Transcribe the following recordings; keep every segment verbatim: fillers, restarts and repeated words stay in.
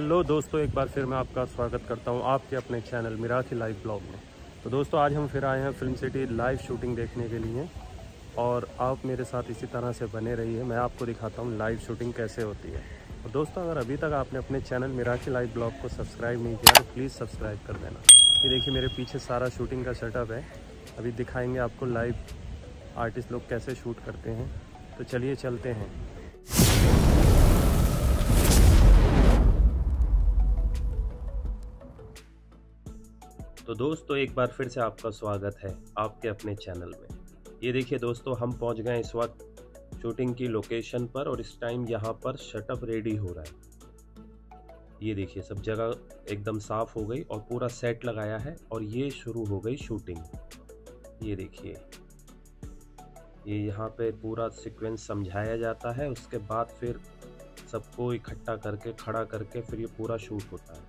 Hello दोस्तों, एक बार फिर मैं आपका स्वागत करता हूं आपके अपने चैनल मीराखी लाइव ब्लॉग में। तो दोस्तों, आज हम फिर आए हैं फिल्म सिटी लाइव शूटिंग देखने के लिए और आप मेरे साथ इसी तरह से बने रहिए। मैं आपको दिखाता हूं लाइव शूटिंग कैसे होती है। और दोस्तों, अगर अभी तक आपने अपने चैनल मीराखी लाइव ब्लॉग को सब्सक्राइब नहीं किया तो प्लीज़ सब्सक्राइब कर देना। ये देखिए मेरे पीछे सारा शूटिंग का सेटअप है। अभी दिखाएँगे आपको लाइव आर्टिस्ट लोग कैसे शूट करते हैं। तो चलिए चलते हैं। तो दोस्तों, एक बार फिर से आपका स्वागत है आपके अपने चैनल में। ये देखिए दोस्तों, हम पहुंच गए इस वक्त शूटिंग की लोकेशन पर और इस टाइम यहां पर सेटअप रेडी हो रहा है। ये देखिए सब जगह एकदम साफ हो गई और पूरा सेट लगाया है और ये शुरू हो गई शूटिंग। ये देखिए, ये यहाँ पे पूरा सीक्वेंस समझाया जाता है, उसके बाद फिर सबको इकट्ठा करके खड़ा करके फिर ये पूरा शूट होता है।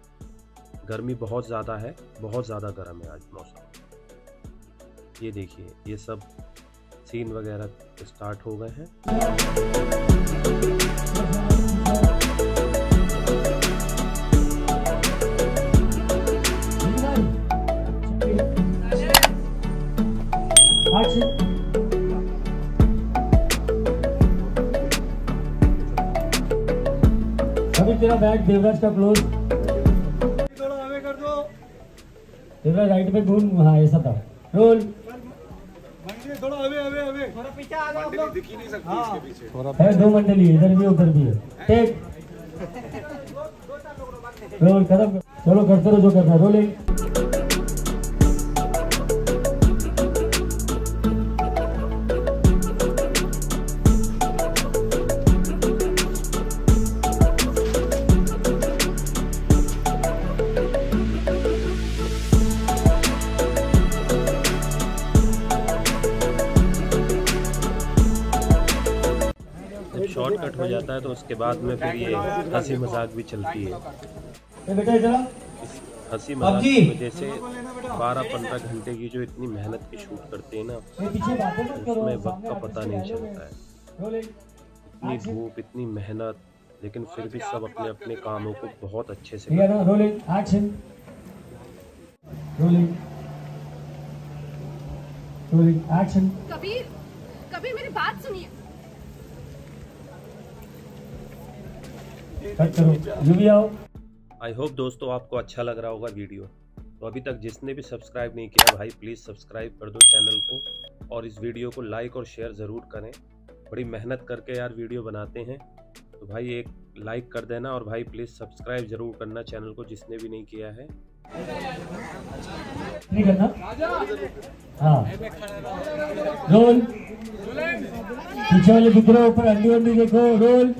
गर्मी बहुत ज़्यादा है, बहुत ज़्यादा गर्म है आज मौसम। ये देखिए, ये सब सीन वगैरह स्टार्ट हो गए हैं। अभी तेरा बैग देवराज का क्लोज राइट पे घूम। हाँ, ऐसा था रोल। थोड़ा अवे अवे अवे थोड़ा पीछे आ जाओ, आप लोग दिख ही नहीं सकती इसके पीछे। थोड़ा दो मंडली इधर भी उधर भी है। टेक रोल कदम, चलो करते रहो जो करना है। रोलिंग। शॉर्ट कट हो जाता है तो उसके बाद में फिर ये हंसी मजाक भी चलती है। हंसी मजाक की वजह से बारह पंद्रह घंटे की जो इतनी मेहनत की शूट करते हैं ना, उसमें वक्त का पता नहीं चलता है। इतनी धूप, इतनी मेहनत, लेकिन फिर भी सब अपने अपने कामों को बहुत अच्छे से कबीर, कबीर मेरी बात सुनिए। आई होप दोस्तों आपको अच्छा लग रहा होगा वीडियो। तो अभी तक जिसने भी सब्सक्राइब नहीं किया भाई, प्लीज़ सब्सक्राइब कर दो चैनल को और इस वीडियो को लाइक और शेयर ज़रूर करें। बड़ी मेहनत करके यार वीडियो बनाते हैं, तो भाई एक लाइक कर देना और भाई प्लीज़ सब्सक्राइब ज़रूर करना चैनल को जिसने भी नहीं किया है। नहीं करना। रोल। पीछे वाले दिख रहे, ऊपर अंडी अंडी देखो। रोल।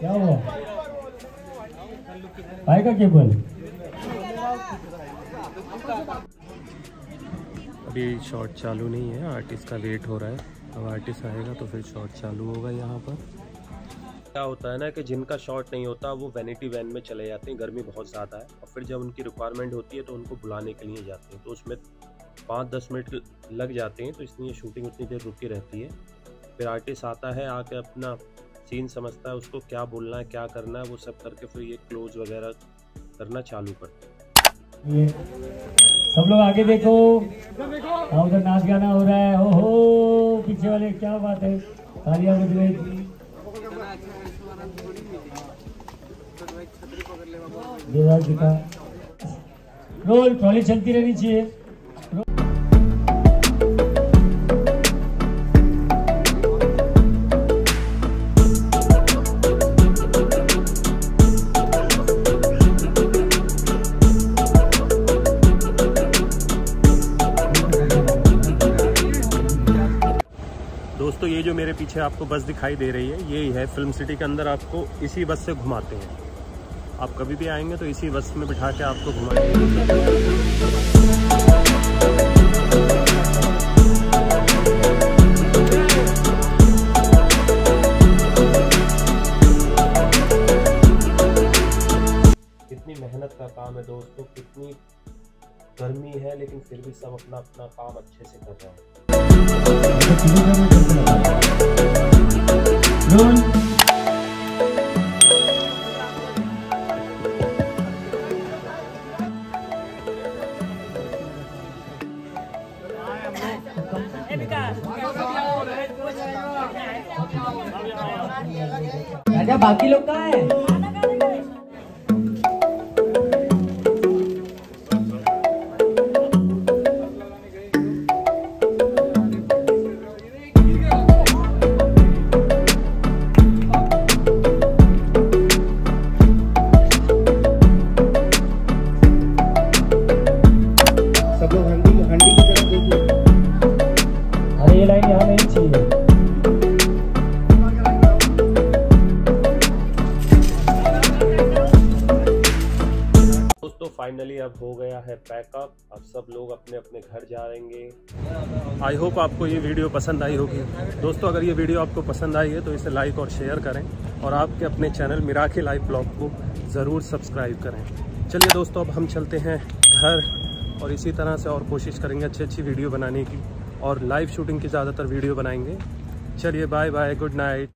क्या हुआ भाई का केबल? अभी शॉट चालू नहीं है, आर्टिस्ट का लेट हो रहा है। अब आर्टिस्ट आएगा तो फिर शॉट चालू होगा। यहाँ पर क्या होता है ना कि जिनका शॉट नहीं होता वो वैनिटी वैन में चले जाते हैं, गर्मी बहुत ज़्यादा है। और फिर जब उनकी रिक्वायरमेंट होती है तो उनको बुलाने के लिए जाते हैं, तो उसमें पाँच दस मिनट लग जाते हैं, तो इसलिए शूटिंग उतनी देर रुकी रहती है। फिर आर्टिस्ट आता है, आके अपना सीन समझता है, उसको क्या बोलना है क्या करना है वो सब करके फिर ये क्लोज वगैरह करना चालू करते हैं। सब लोग आगे देखो, उधर नाच गाना हो रहा है। ओहो पीछे वाले, क्या बात है, तालियां बज रही। रोल। ट्रॉली चलती रहनी चाहिए। दोस्तों, ये जो मेरे पीछे आपको बस दिखाई दे रही है, यही है फिल्म सिटी के अंदर आपको इसी बस से घुमाते हैं। आप कभी भी आएंगे तो इसी बस में बिठा के आपको घुमाएंगे। कितनी मेहनत का काम है दोस्तों, कितनी गर्मी है, लेकिन फिर भी सब अपना अपना काम अच्छे से कर रहे हैं। राजा बाकी लोग कहाँ है? फाइनली अब हो गया है पैकअप। अब सब लोग अपने अपने घर जा रहेंगे। आई होप आपको ये वीडियो पसंद आई होगी। दोस्तों अगर ये वीडियो आपको पसंद आई है तो इसे लाइक और शेयर करें और आपके अपने चैनल मीराखी लाइव ब्लॉग को ज़रूर सब्सक्राइब करें। चलिए दोस्तों अब हम चलते हैं घर और इसी तरह से और कोशिश करेंगे अच्छी अच्छी वीडियो बनाने की और लाइव शूटिंग की ज़्यादातर वीडियो बनाएंगे। चलिए बाय बाय, गुड नाइट।